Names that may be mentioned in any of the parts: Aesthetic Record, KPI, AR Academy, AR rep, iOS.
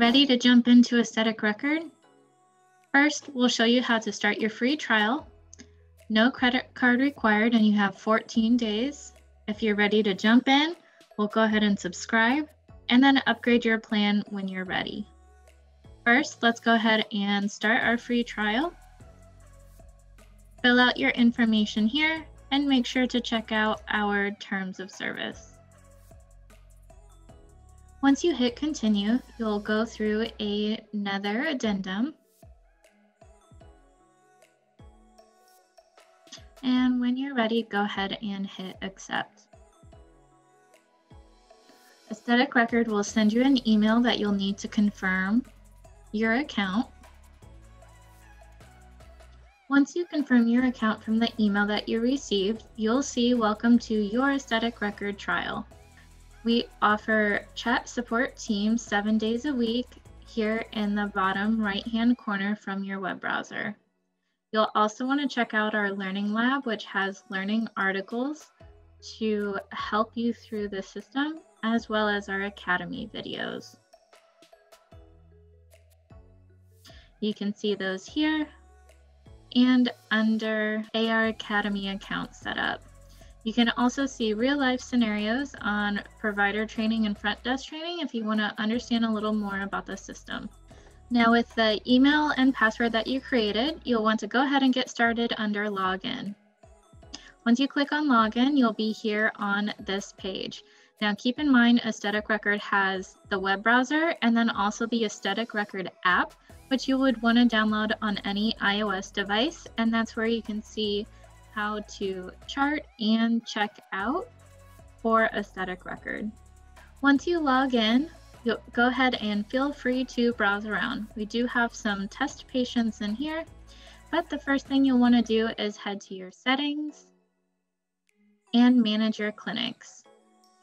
Ready to jump into Aesthetic Record? First, we'll show you how to start your free trial. No credit card required, and you have 14 days. If you're ready to jump in, we'll go ahead and subscribe and then upgrade your plan when you're ready. First, let's go ahead and start our free trial. Fill out your information here and make sure to check out our terms of service. Once you hit continue, you'll go through another addendum. And when you're ready, go ahead and hit accept. Aesthetic Record will send you an email that you'll need to confirm your account. Once you confirm your account from the email that you received, you'll see "Welcome to your Aesthetic Record trial." We offer chat support team 7 days a week here in the bottom right-hand corner from your web browser. You'll also want to check out our Learning Lab, which has learning articles to help you through the system, as well as our Academy videos. You can see those here and under AR Academy account setup. You can also see real life scenarios on provider training and front desk training if you want to understand a little more about the system. Now, with the email and password that you created, you'll want to go ahead and get started under login. Once you click on login, you'll be here on this page. Now, keep in mind, Aesthetic Record has the web browser and then also the Aesthetic Record app, which you would want to download on any iOS device. And that's where you can see how to chart and check out for Aesthetic Record. Once you log in, you'll go ahead and feel free to browse around. We do have some test patients in here, but the first thing you'll want to do is head to your settings and manage your clinics.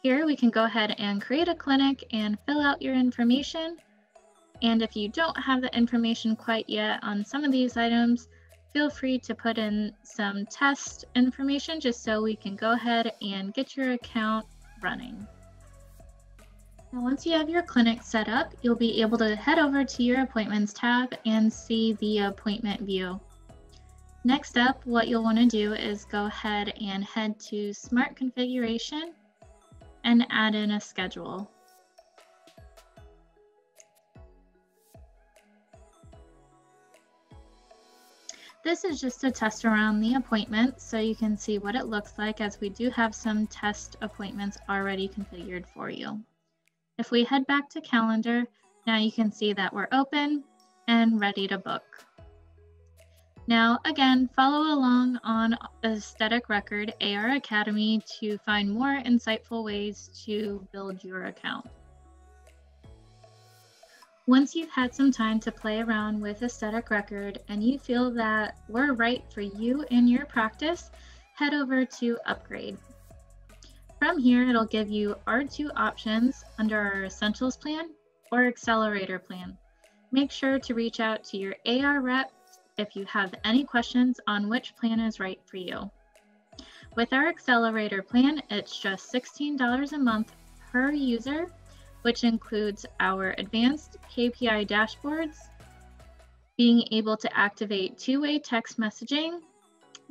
Here we can go ahead and create a clinic and fill out your information. And if you don't have the information quite yet on some of these items, feel free to put in some test information just so we can go ahead and get your account running. Now, once you have your clinic set up, you'll be able to head over to your appointments tab and see the appointment view. Next up, what you'll want to do is go ahead and head to Smart Configuration and add in a schedule. This is just to test around the appointment so you can see what it looks like, as we do have some test appointments already configured for you. If we head back to calendar, now you can see that we're open and ready to book. Now, again, follow along on Aesthetic Record AR Academy to find more insightful ways to build your account. Once you've had some time to play around with Aesthetic Record and you feel that we're right for you and your practice, head over to Upgrade. From here, it'll give you our two options under our Essentials plan or Accelerator plan. Make sure to reach out to your AR rep if you have any questions on which plan is right for you. With our Accelerator plan, it's just $16 a month per user, which includes our advanced KPI dashboards, being able to activate two-way text messaging,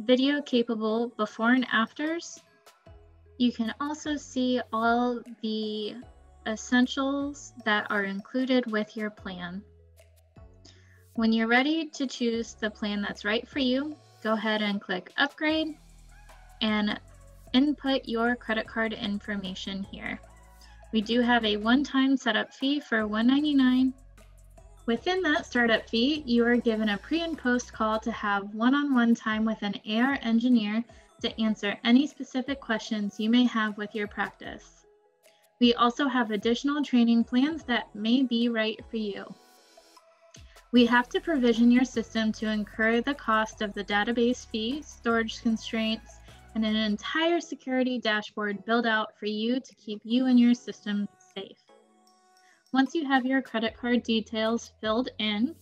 video-capable before and afters. You can also see all the essentials that are included with your plan. When you're ready to choose the plan that's right for you, go ahead and click Upgrade and input your credit card information here. We do have a one-time setup fee for $199. Within that startup fee, you are given a pre and post call to have one-on-one time with an AR engineer to answer any specific questions you may have with your practice. We also have additional training plans that may be right for you. We have to provision your system to incur the cost of the database fee, storage constraints, and an entire security dashboard built out for you to keep you and your system safe. Once you have your credit card details filled in,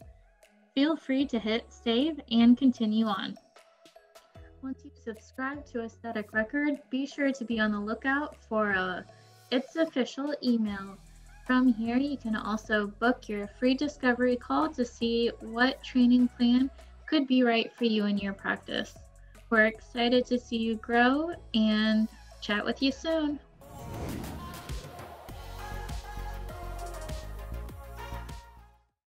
feel free to hit save and continue on. Once you subscribe to Aesthetic Record, be sure to be on the lookout for its official email From here, you can also book your free discovery call to see what training plan could be right for you in your practice. We're excited to see you grow and chat with you soon.